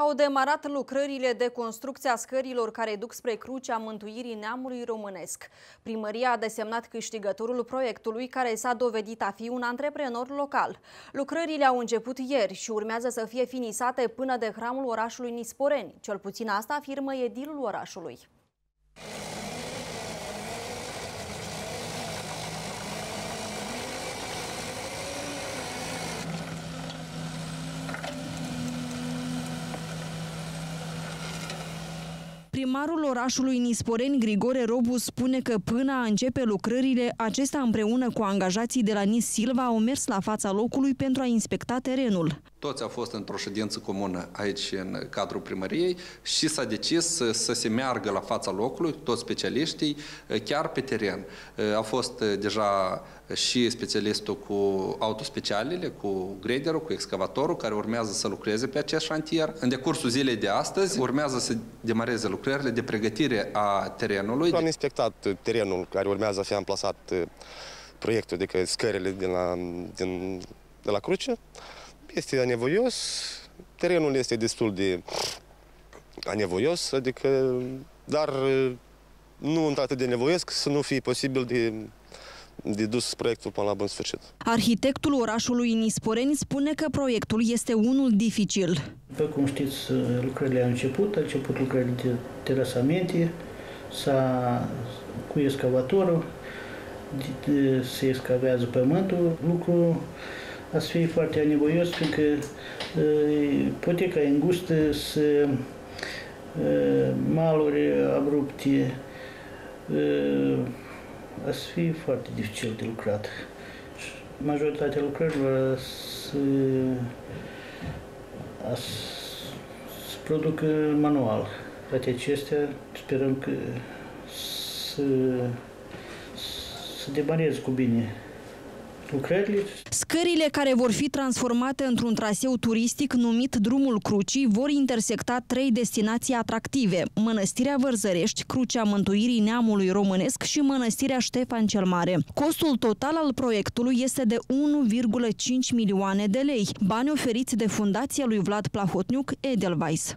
Au demarat lucrările de construcție a scărilor care duc spre Crucea Mântuirii Neamului Românesc. Primăria a desemnat câștigătorul proiectului, care s-a dovedit a fi un antreprenor local. Lucrările au început ieri și urmează să fie finisate până de hramul orașului Nisporeni. Cel puțin asta afirmă edilul orașului. Primarul orașului Nisporeni, Grigore Robu, spune că până a începe lucrările, acesta împreună cu angajații de la Nis Silva au mers la fața locului pentru a inspecta terenul. Toți au fost într-o ședință comună aici în cadrul primăriei și s-a decis să se meargă la fața locului, toți specialiștii, chiar pe teren. A fost deja și specialistul cu autospecialele, cu graderul, cu excavatorul, care urmează să lucreze pe acest șantier. În decursul zilei de astăzi urmează să demareze lucrările de pregătire a terenului. Am inspectat terenul care urmează să fie amplasat proiectul, adică scările de la Cruce. Este anevoios, terenul este destul de anevoios, adică, dar nu atât de anevoios să nu fie posibil de dus proiectul până la bun sfârșit. Arhitectul orașului Nisporeni spune că proiectul este unul dificil. După cum știți, lucrările au început lucrările de terasamente, cu excavatorul, se excavează pământul, lucru a să fie foarte anevoios, pentru că poteca e îngustă, sunt maluri abrupte, a să fie foarte dificil de lucrat. Majoritatea lucrărilor se produc manual. Toate acestea sperăm că să demareze cu bine. Scările care vor fi transformate într-un traseu turistic numit Drumul Crucii vor intersecta trei destinații atractive: Mănăstirea Vărzărești, Crucea Mântuirii Neamului Românesc și Mănăstirea Ștefan cel Mare. Costul total al proiectului este de 1,5 milioane de lei, bani oferiți de fundația lui Vlad Plahotniuc, Edelweiss.